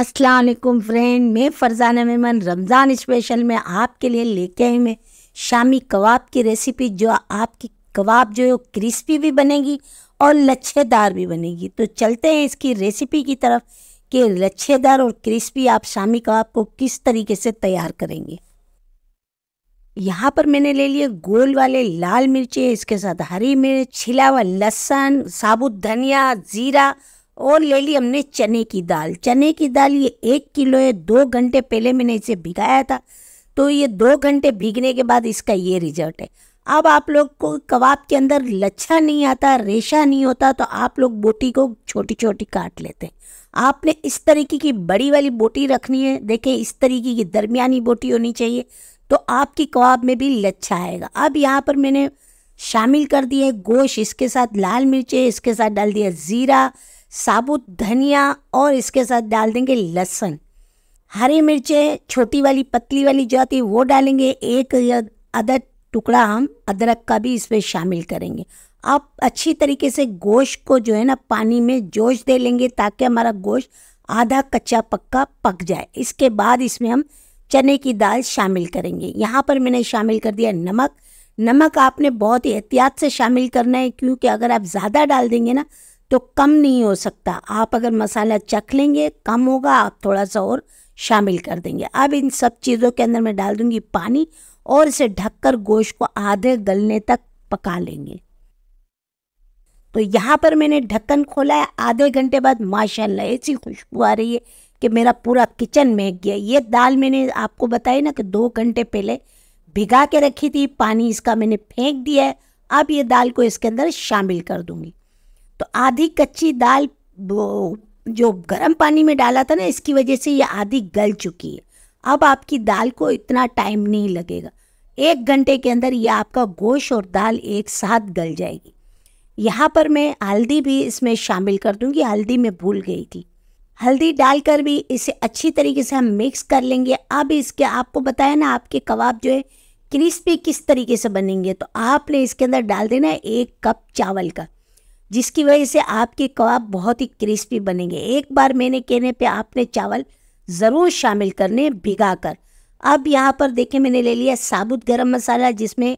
अस्सलाम वालेकुम फ्रेंड, मैं फरजाना मेमन रमज़ान स्पेशल में आपके लिए लेके आई मैं शामी कबाब की रेसिपी। जो आपकी कबाब जो है वो क्रिस्पी भी बनेगी और लच्छेदार भी बनेगी। तो चलते हैं इसकी रेसिपी की तरफ कि लच्छेदार और क्रिस्पी आप शामी कबाब को किस तरीके से तैयार करेंगे। यहाँ पर मैंने ले लिए गोल वाले लाल मिर्चे, इसके साथ हरी मिर्च, छिला हुआ लहसुन, साबुत धनिया, ज़ीरा और ले ली हमने चने की दाल। चने की दाल ये 1 किलो है। 2 घंटे पहले मैंने इसे भिगाया था, तो ये 2 घंटे भीगने के बाद इसका ये रिजल्ट है। अब आप लोग को कबाब के अंदर लच्छा नहीं आता, रेशा नहीं होता, तो आप लोग बोटी को छोटी छोटी काट लेते हैं। आपने इस तरीके की बड़ी वाली बोटी रखनी है, देखें इस तरीके की दरमियानी बोटी होनी चाहिए, तो आपकी कबाब में भी लच्छा आएगा। अब यहाँ पर मैंने शामिल कर दिए गोश्त, इसके साथ लाल मिर्चें, इसके साथ डाल दिया ज़ीरा, साबुत धनिया और इसके साथ डाल देंगे लहसुन। हरी मिर्चें छोटी वाली पतली वाली जो आती है वो डालेंगे। 1 या आधा टुकड़ा हम अदरक का भी इसमें शामिल करेंगे। आप अच्छी तरीके से गोश्त को जो है ना पानी में जोश दे लेंगे ताकि हमारा गोश्त आधा कच्चा पक्का पक जाए। इसके बाद इसमें हम चने की दाल शामिल करेंगे। यहाँ पर मैंने शामिल कर दिया नमक। नमक आपने बहुत ही एहतियात से शामिल करना है, क्योंकि अगर आप ज़्यादा डाल देंगे ना तो कम नहीं हो सकता। आप अगर मसाला चख लेंगे कम होगा, आप थोड़ा सा और शामिल कर देंगे। अब इन सब चीज़ों के अंदर मैं डाल दूंगी पानी और इसे ढककर गोश्त को आधे गलने तक पका लेंगे। तो यहाँ पर मैंने ढक्कन खोला है। आधे घंटे बाद माशाल्लाह ऐसी खुशबू आ रही है कि मेरा पूरा किचन महक गया। ये दाल मैंने आपको बताई ना कि 2 घंटे पहले भिगा के रखी थी, पानी इसका मैंने फेंक दिया है। अब ये दाल को इसके अंदर शामिल कर दूँगी। तो आधी कच्ची दाल जो गर्म पानी में डाला था ना, इसकी वजह से ये आधी गल चुकी है। अब आपकी दाल को इतना टाइम नहीं लगेगा। 1 घंटे के अंदर ये आपका गोश्त और दाल एक साथ गल जाएगी। यहाँ पर मैं हल्दी भी इसमें शामिल कर दूँगी, हल्दी मैं भूल गई थी। हल्दी डालकर भी इसे अच्छी तरीके से हम मिक्स कर लेंगे। अब इसके आपको बताया ना आपके कबाब जो है क्रिस्पी किस तरीके से बनेंगे, तो आपने इसके अंदर डाल देना है 1 कप चावल का, जिसकी वजह से आपके कबाब बहुत ही क्रिस्पी बनेंगे। एक बार मैंने कहने पे आपने चावल ज़रूर शामिल करने भिगा कर। अब यहाँ पर देखें मैंने ले लिया साबुत गरम मसाला, जिसमें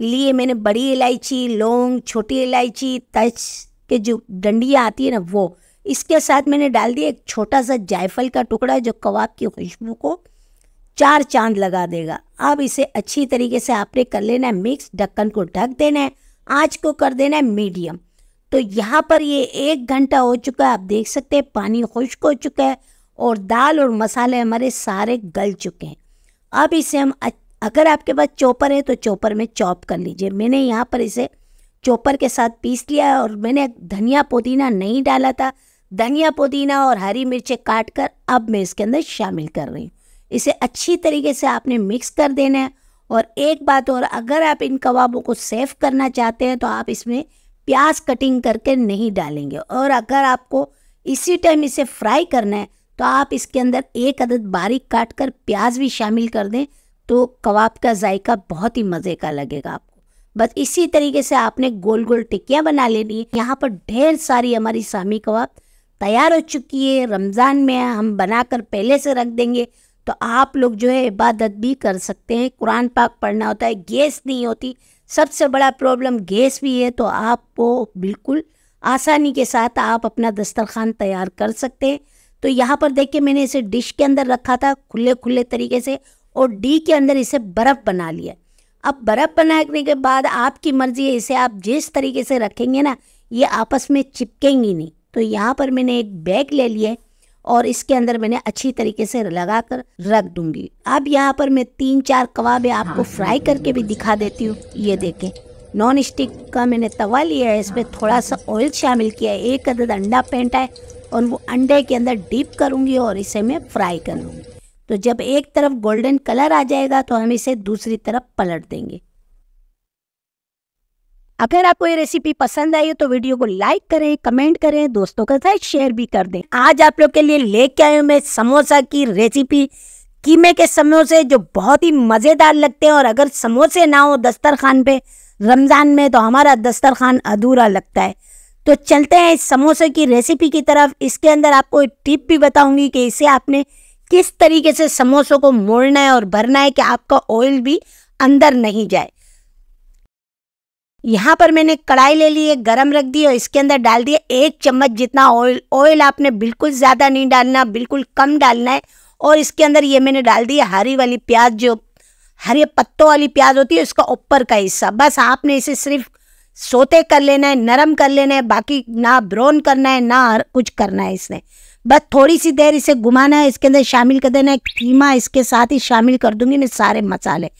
लिए मैंने बड़ी इलायची, लौंग, छोटी इलायची, तज के जो डंडियाँ आती है ना वो, इसके साथ मैंने डाल दिया एक छोटा सा जायफल का टुकड़ा जो कबाब की खुशबू को 4 चांद लगा देगा। अब इसे अच्छी तरीके से आपने कर लेना है मिक्स, ढक्कन को ढक देना है, आँच को कर देना है मीडियम। तो यहाँ पर ये 1 घंटा हो चुका है, आप देख सकते हैं पानी खुश्क हो चुका है और दाल और मसाले हमारे सारे गल चुके हैं। अब इसे हम अगर आपके पास चॉपर है तो चॉपर में चॉप कर लीजिए। मैंने यहाँ पर इसे चॉपर के साथ पीस लिया है और मैंने धनिया पुदीना नहीं डाला था। धनिया पुदीना और हरी मिर्चें काट कर अब मैं इसके अंदर शामिल कर रही हूँ। इसे अच्छी तरीके से आपने मिक्स कर देना है। और एक बात और, अगर आप इन कबाबों को सेव करना चाहते हैं तो आप इसमें प्याज कटिंग करके नहीं डालेंगे, और अगर आपको इसी टाइम इसे फ्राई करना है तो आप इसके अंदर 1 अदद बारीक काट कर प्याज भी शामिल कर दें, तो कबाब का जायका बहुत ही मज़े का लगेगा आपको। बस इसी तरीके से आपने गोल गोल टिक्कियाँ बना लेनी है। यहाँ पर ढेर सारी हमारी शामी कबाब तैयार हो चुकी है। रमज़ान में हम बनाकर पहले से रख देंगे, तो आप लोग जो है इबादत भी कर सकते हैं। कुरान पाक पढ़ना होता है, गैस नहीं होती, सबसे बड़ा प्रॉब्लम गैस भी है, तो आपको बिल्कुल आसानी के साथ आप अपना दस्तरखान तैयार कर सकते हैं। तो यहाँ पर देखिए मैंने इसे डिश के अंदर रखा था खुले खुले तरीके से, और डी के अंदर इसे बर्फ़ बना लिया। अब बर्फ़ बनाने के बाद आपकी मर्ज़ी है, इसे आप जिस तरीके से रखेंगे ना ये आपस में चिपकेंगी नहीं। तो यहाँ पर मैंने एक बैग ले लिया और इसके अंदर मैंने अच्छी तरीके से लगा कर रख दूंगी। अब यहाँ पर मैं 3-4 कबाब आपको फ्राई करके भी दिखा देती हूँ। ये देखें नॉन स्टिक का मैंने तवा लिया है, इसमें थोड़ा सा ऑयल शामिल किया है, 1 अदद अंडा फेंटा है और वो अंडे के अंदर डीप करूँगी और इसे मैं फ्राई कर लूँगी। तो जब एक तरफ गोल्डन कलर आ जाएगा तो हम इसे दूसरी तरफ पलट देंगे। अगर आपको ये रेसिपी पसंद आई हो तो वीडियो को लाइक करें, कमेंट करें, दोस्तों के साथ शेयर भी कर दें। आज आप लोग के लिए लेके आया हूँ मैं समोसा की रेसिपी, कीमे के समोसे जो बहुत ही मज़ेदार लगते हैं। और अगर समोसे ना हो दस्तरखान पे रमज़ान में तो हमारा दस्तरखान अधूरा लगता है। तो चलते हैं इस समोसे की रेसिपी की तरफ। इसके अंदर आपको एक टिप भी बताऊंगी कि इसे आपने किस तरीके से समोसों को मोड़ना है और भरना है कि आपका ऑयल भी अंदर नहीं जाए। यहाँ पर मैंने कढ़ाई ले ली है, गरम रख दी और इसके अंदर डाल दिया 1 चम्मच जितना ऑयल आपने बिल्कुल ज़्यादा नहीं डालना, बिल्कुल कम डालना है। और इसके अंदर ये मैंने डाल दी है हरी वाली प्याज, जो हरे पत्तों वाली प्याज होती है, इसका ऊपर का हिस्सा। बस आपने इसे सिर्फ सोते कर लेना है, नरम कर लेना है, बाकी ना ब्राउन करना है ना कुछ करना है इसने। बस थोड़ी सी देर इसे घुमाना है। इसके अंदर शामिल कर देना है कीमा, इसके साथ ही शामिल कर दूंगी मैं सारे मसाले,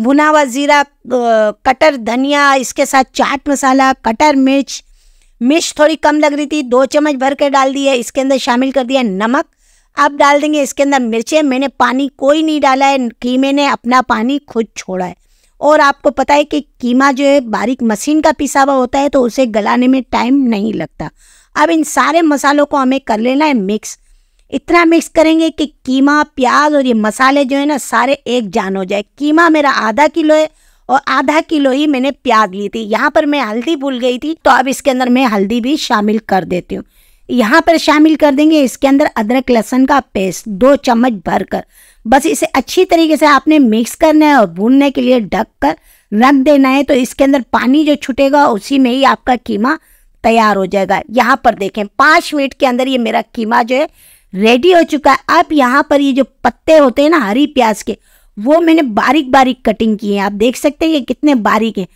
भुना हुआ ज़ीरा, कटर धनिया, इसके साथ चाट मसाला, कटर मिर्च थोड़ी कम लग रही थी 2 चम्मच भर के डाल दी है। इसके अंदर शामिल कर दिया नमक, अब डाल देंगे इसके अंदर मिर्चें। मैंने पानी कोई नहीं डाला है, कीमे ने अपना पानी खुद छोड़ा है। और आपको पता है कि कीमा जो है बारीक मशीन का पिसा हुआ होता है तो उसे गलाने में टाइम नहीं लगता। अब इन सारे मसालों को हमें कर लेना है मिक्स। इतना मिक्स करेंगे कि कीमा, प्याज और ये मसाले जो है ना सारे एक जान हो जाए। कीमा मेरा आधा किलो है और आधा किलो ही मैंने प्याज ली थी। यहाँ पर मैं हल्दी भूल गई थी तो अब इसके अंदर मैं हल्दी भी शामिल कर देती हूँ। यहाँ पर शामिल कर देंगे इसके अंदर अदरक लहसुन का पेस्ट 2 चम्मच भर कर। बस इसे अच्छी तरीके से आपने मिक्स करना है और भूनने के लिए ढक कर रख देना है। तो इसके अंदर पानी जो छूटेगा उसी में ही आपका कीमा तैयार हो जाएगा। यहाँ पर देखें 5 मिनट के अंदर ये मेरा कीमा जो है रेडी हो चुका है। अब यहाँ पर ये जो पत्ते होते हैं ना हरी प्याज के, वो मैंने बारीक बारीक कटिंग की है। आप देख सकते हैं ये कितने बारीक हैं।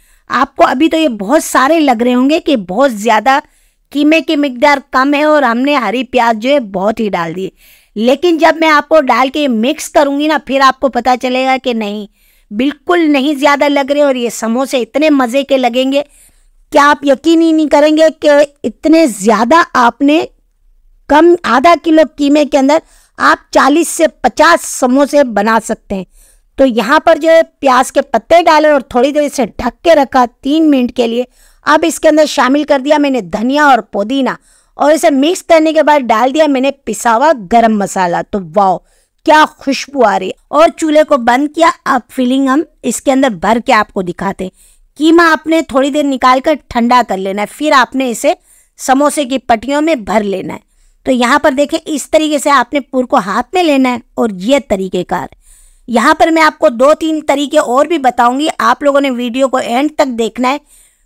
आपको अभी तो ये बहुत सारे लग रहे होंगे कि बहुत ज़्यादा कीमे की मिकदार कम है और हमने हरी प्याज जो है बहुत ही डाल दी, लेकिन जब मैं आपको डाल के मिक्स करूँगी ना फिर आपको पता चलेगा कि नहीं, बिल्कुल नहीं ज़्यादा लग रहे। और ये समोसे इतने मज़े के लगेंगे कि आप यकीन ही नहीं करेंगे कि इतने ज़्यादा आपने कम आधा किलो कीमे के अंदर आप 40 से 50 समोसे बना सकते हैं। तो यहाँ पर जो है प्याज के पत्ते डाले और थोड़ी देर इसे ढक के रखा 3 मिनट के लिए। अब इसके अंदर शामिल कर दिया मैंने धनिया और पुदीना और इसे मिक्स करने के बाद डाल दिया मैंने पिसा हुआ गरम मसाला। तो वाह क्या खुशबू आ रही है। और चूल्हे को बंद किया। अब फिलिंग हम इसके अंदर भर के आपको दिखाते हैं। कीमा आपने थोड़ी देर निकाल कर ठंडा कर लेना है, फिर आपने इसे समोसे की पट्टियों में भर लेना है। तो यहाँ पर देखें इस तरीके से आपने पूर को हाथ में लेना है और ये तरीक़ेकार। यहाँ पर मैं आपको 2-3 तरीके और भी बताऊँगी। आप लोगों ने वीडियो को एंड तक देखना है।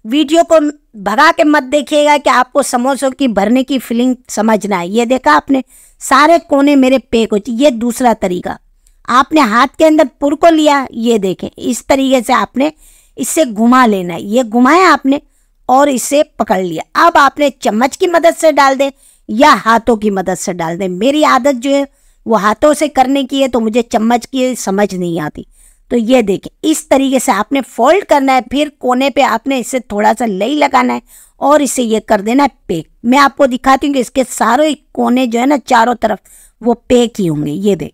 वीडियो को भगा के मत देखिएगा कि आपको समोसों की भरने की फीलिंग समझना है। ये देखा आपने सारे कोने मेरे पैक हो। ये दूसरा तरीका, आपने हाथ के अंदर पुर को लिया, ये देखें इस तरीके से आपने इससे घुमा लेना है। ये घुमाया आपने और इसे पकड़ लिया। अब आपने चम्मच की मदद से डाल दें या हाथों की मदद से डाल दें। मेरी आदत जो है वो हाथों से करने की है तो मुझे चम्मच की समझ नहीं आती। तो ये देखें इस तरीके से आपने फोल्ड करना है, फिर कोने पे आपने इसे थोड़ा सा लई लगाना है और इसे ये कर देना है पैक। मैं आपको दिखाती हूँ कि इसके सारे कोने जो है ना चारों तरफ वो पैक ही होंगे। ये देख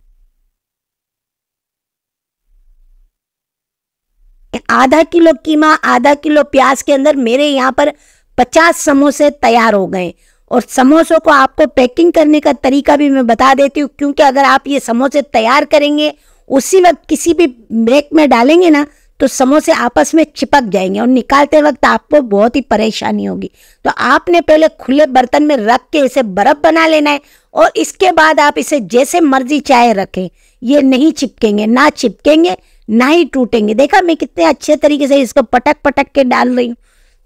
आधा किलो कीमा आधा किलो प्याज के अंदर मेरे यहाँ पर 50 समोसे तैयार हो गए। और समोसों को आपको पैकिंग करने का तरीका भी मैं बता देती हूँ, क्योंकि अगर आप ये समोसे तैयार करेंगे उसी वक्त किसी भी ब्रेक में डालेंगे ना तो समोसे आपस में चिपक जाएंगे और निकालते वक्त आपको बहुत ही परेशानी होगी। तो आपने पहले खुले बर्तन में रख के इसे बर्फ़ बना लेना है और इसके बाद आप इसे जैसे मर्जी चाहे रखें, ये नहीं चिपकेंगे, ना चिपकेंगे ना ही टूटेंगे। देखा मैं कितने अच्छे तरीके से इसको पटक पटक के डाल रही हूँ।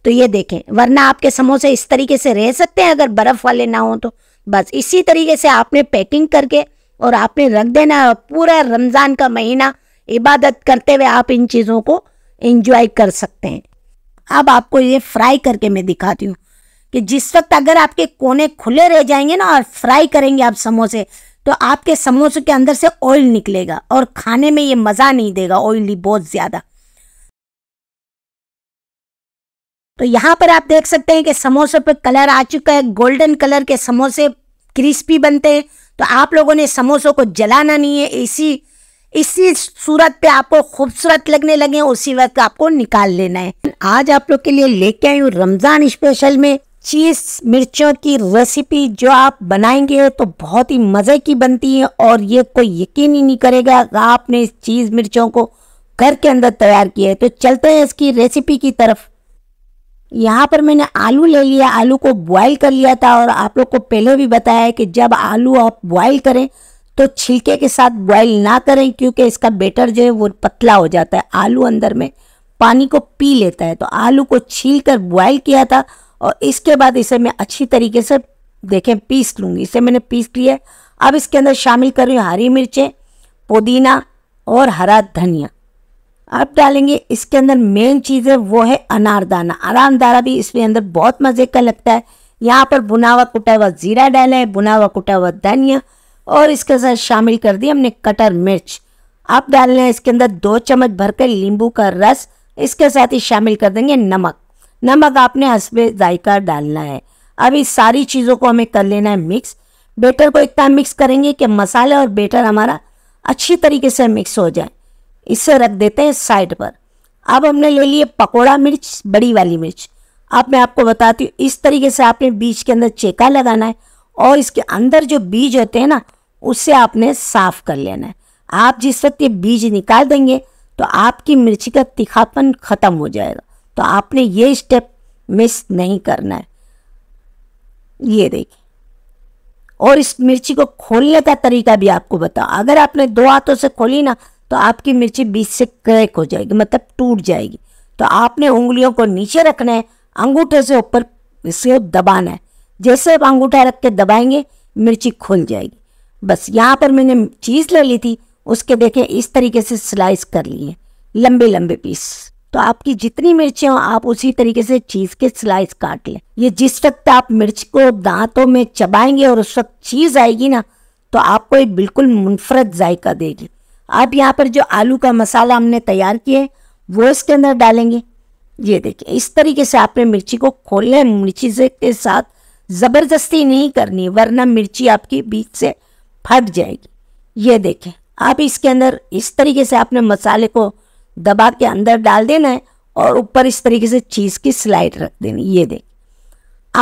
तो ये देखें, वरना आपके समोसे इस तरीके से रह सकते हैं अगर बर्फ़ वाले ना हो तो। बस इसी तरीके से आपने पैकिंग करके और आपने रख देना है। पूरा रमज़ान का महीना इबादत करते हुए आप इन चीज़ों को एंजॉय कर सकते हैं। अब आपको ये फ्राई करके मैं दिखाती हूँ कि जिस वक्त अगर आपके कोने खुले रह जाएंगे ना और फ्राई करेंगे आप समोसे तो आपके समोसे के अंदर से ऑयल निकलेगा और खाने में ये मज़ा नहीं देगा, ऑयली बहुत ज़्यादा। तो यहाँ पर आप देख सकते हैं कि समोसों पर कलर आ चुका है, गोल्डन कलर के समोसे क्रिस्पी बनते हैं। तो आप लोगों ने समोसों को जलाना नहीं है, इसी इसी सूरत पे आपको खूबसूरत लगने लगे उसी वक्त आपको निकाल लेना है। आज आप लोग के लिए लेके आई हूँ रमज़ान स्पेशल में चीज़ मिर्चों की रेसिपी, जो आप बनाएंगे तो बहुत ही मज़े की बनती है और ये कोई यकीन ही नहीं करेगा आपने इस चीज़ मिर्चों को घर के अंदर तैयार किया है। तो चलते हैं इसकी रेसिपी की तरफ। यहाँ पर मैंने आलू ले लिया, आलू को बॉईल कर लिया था और आप लोग को पहले भी बताया है कि जब आलू आप बॉईल करें तो छिलके के साथ बॉईल ना करें क्योंकि इसका बैटर जो है वो पतला हो जाता है, आलू अंदर में पानी को पी लेता है। तो आलू को छील कर बॉईल किया था और इसके बाद इसे मैं अच्छी तरीके से देखें पीस लूँगी। इसे मैंने पीस लिया। अब इसके अंदर शामिल कर रही हूँ हरी मिर्चें, पुदीना और हरा धनिया। अब डालेंगे इसके अंदर मेन चीज़ है वो है अनारदाना। अनारदाना भी इसके अंदर बहुत मज़े का लगता है। यहाँ पर भुना हुआ कुटा हुआ ज़ीरा डाला है, भुना हुआ कुटा हुआ धनिया और इसके साथ शामिल कर दिया हमने कटर मिर्च। अब डालना है इसके अंदर 2 चम्मच भरकर नींबू का रस। इसके साथ ही शामिल कर देंगे नमक। नमक आपने हस्बे जायका डालना है। अब इस सारी चीज़ों को हमें कर लेना है मिक्स। बैटर को इतना मिक्स करेंगे कि मसाले और बैटर हमारा अच्छी तरीके से मिक्स हो जाए। इसे रख देते हैं साइड पर। अब हमने ले लिए पकोड़ा मिर्च, बड़ी वाली मिर्च। अब मैं आपको बताती हूँ, इस तरीके से आपने बीज के अंदर चेका लगाना है और इसके अंदर जो बीज होते हैं ना उससे आपने साफ़ कर लेना है। आप जिस वक्त ये बीज निकाल देंगे तो आपकी मिर्ची का तीखापन ख़त्म हो जाएगा। तो आपने ये स्टेप मिस नहीं करना है। ये देखिए, और इस मिर्ची को खोलने का तरीका भी आपको बताओ। अगर आपने 2 हाथों से खोली ना तो आपकी मिर्ची बीच से क्रैक हो जाएगी, मतलब टूट जाएगी। तो आपने उंगलियों को नीचे रखना है, अंगूठे से ऊपर इसे दबाना है। जैसे आप अंगूठा रख के दबाएंगे मिर्ची खुल जाएगी। बस यहाँ पर मैंने चीज़ ले ली थी, उसके देखें इस तरीके से स्लाइस कर ली है, लंबे लंबे पीस। तो आपकी जितनी मिर्चें हों आप उसी तरीके से चीज़ के स्लाइस काट लें। ये जिस वक्त आप मिर्च को दांतों में चबाएंगे और उस वक्त चीज़ आएगी ना तो आपको ये बिल्कुल मुनफरद जायका देगी। अब यहाँ पर जो आलू का मसाला हमने तैयार किया वो इसके अंदर डालेंगे। ये देखिए, इस तरीके से आपने मिर्ची को खोलना है। मिर्ची के साथ ज़बरदस्ती नहीं करनी वरना मिर्ची आपकी बीच से फट जाएगी। ये देखें, आप इसके अंदर इस तरीके से आपने मसाले को दबा के अंदर डाल देना है और ऊपर इस तरीके से चीज़ की स्लाइड रख देनी। ये देखें,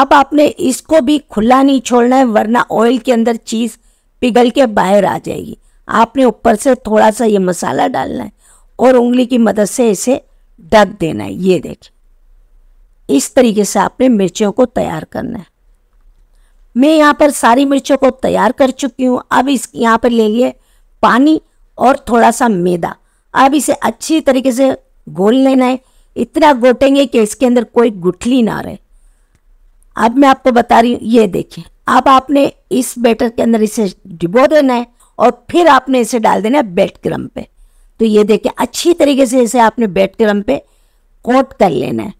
अब आपने इसको भी खुला नहीं छोड़ना है वरना ऑयल के अंदर चीज़ पिघल के बाहर आ जाएगी। आपने ऊपर से थोड़ा सा ये मसाला डालना है और उंगली की मदद से इसे ढक देना है। ये देखिए, इस तरीके से आपने मिर्चों को तैयार करना है। मैं यहाँ पर सारी मिर्चों को तैयार कर चुकी हूँ। अब इस यहाँ पर ले लिए पानी और थोड़ा सा मैदा। अब इसे अच्छी तरीके से घोल लेना है। इतना घोटेंगे कि इसके अंदर कोई गुठली ना रहे। अब मैं आपको बता रही हूँ, ये देखिए, अब आपने इस बैटर के अंदर इसे डिबो देना है और फिर आपने इसे डाल देना है बेड क्रम पे। तो ये देखिए, अच्छी तरीके से इसे आपने बेड क्रम पे कोट कर लेना है।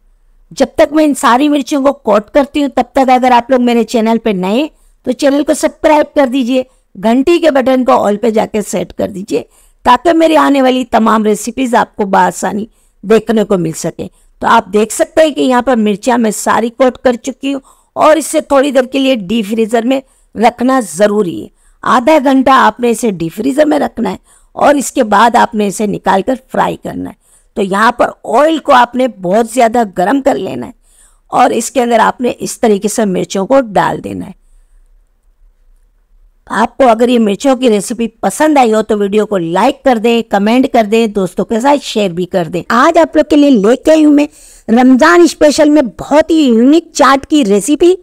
जब तक मैं इन सारी मिर्चियों को कोट करती हूँ तब तक अगर आप लोग मेरे चैनल पे नए तो चैनल को सब्सक्राइब कर दीजिए, घंटी के बटन को ऑल पे जाके सेट कर दीजिए ताकि मेरी आने वाली तमाम रेसिपीज़ आपको बआसानी देखने को मिल सके। तो आप देख सकते हैं कि यहाँ पर मिर्चियाँ मैं सारी कोट कर चुकी हूँ और इसे थोड़ी देर के लिए डीप फ्रीज़र में रखना ज़रूरी है। आधा घंटा आपने इसे डीप फ्रीज़र में रखना है और इसके बाद आपने इसे निकाल कर फ्राई करना है। तो यहाँ पर ऑयल को आपने बहुत ज़्यादा गर्म कर लेना है और इसके अंदर आपने इस तरीके से मिर्चों को डाल देना है। आपको अगर ये मिर्चों की रेसिपी पसंद आई हो तो वीडियो को लाइक कर दें, कमेंट कर दें, दोस्तों के साथ शेयर भी कर दें। आज आप लोग के लिए लेके आई हूँ मैं रमज़ान स्पेशल में बहुत ही यूनिक चाट की रेसिपी,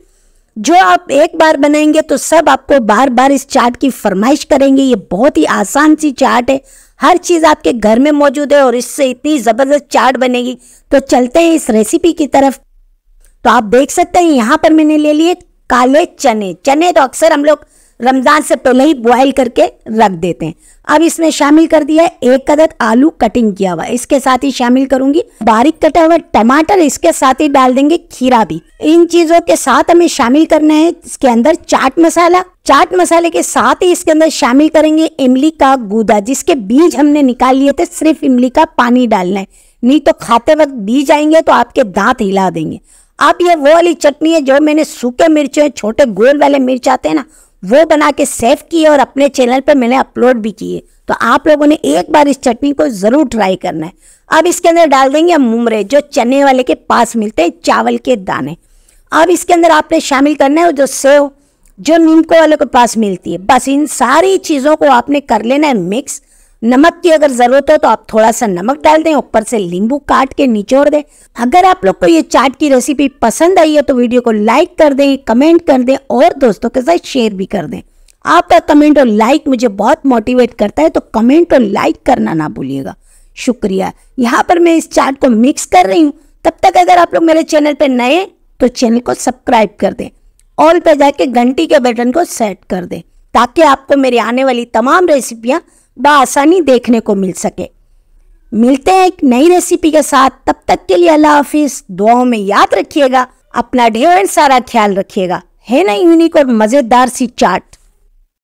जो आप एक बार बनाएंगे तो सब आपको बार बार इस चाट की फरमाइश करेंगे। ये बहुत ही आसान सी चाट है, हर चीज़ आपके घर में मौजूद है और इससे इतनी ज़बरदस्त चाट बनेगी। तो चलते हैं इस रेसिपी की तरफ। तो आप देख सकते हैं यहाँ पर मैंने ले लिए काले चने। चने तो अक्सर हम लोग रमज़ान से पहले ही बॉयल करके रख देते हैं। अब इसमें शामिल कर दिया 1 अदद आलू कटिंग किया हुआ। इसके साथ ही शामिल करूंगी बारीक कटा हुआ टमाटर। इसके साथ ही डाल देंगे खीरा भी। इन चीजों के साथ हमें शामिल करना है इसके अंदर चाट मसाला। चाट मसाले के साथ ही इसके अंदर शामिल करेंगे इमली का गूदा, जिसके बीज हमने निकाल लिए थे। सिर्फ इमली का पानी डालना है, नहीं तो खाते वक्त बीज आएंगे तो आपके दांत हिला देंगे। अब ये वो वाली चटनी है जो मैंने सूखे मिर्चों, छोटे गोल वाले मिर्च आते हैं ना, वो बना के सेव किए और अपने चैनल पर मैंने अपलोड भी किए। तो आप लोगों ने एक बार इस चटनी को ज़रूर ट्राई करना है। अब इसके अंदर डाल देंगे हम मुमरे, जो चने वाले के पास मिलते हैं, चावल के दाने। अब इसके अंदर आपने शामिल करना है जो सेव, जो नीमको वाले के पास मिलती है। बस इन सारी चीज़ों को आपने कर लेना है मिक्स। नमक की अगर ज़रूरत हो तो आप थोड़ा सा नमक डाल दें, ऊपर से नींबू काट के निचोड़ दें। अगर आप लोग को ये चाट की रेसिपी पसंद आई है तो वीडियो को लाइक कर दें, कमेंट कर दें और दोस्तों के साथ शेयर भी कर दें। आपका कमेंट और लाइक मुझे बहुत मोटिवेट करता है, तो कमेंट और लाइक करना ना भूलिएगा। शुक्रिया। यहाँ पर मैं इस चाट को मिक्स कर रही हूँ। तब तक अगर आप लोग मेरे चैनल पर नए हैं तो चैनल को सब्सक्राइब कर दें, ऑल पर जाके घंटी के बटन को सेट कर दें, ताकि आपको मेरी आने वाली तमाम रेसिपियाँ बआसानी देखने को मिल सके। मिलते हैं एक नई रेसिपी के साथ, तब तक के लिए अल्लाह हाफिज़। दुआओं में याद रखिएगा, अपना ढेर सारा ख्याल रखिएगा। है ना यूनिक और मज़ेदार सी चाट।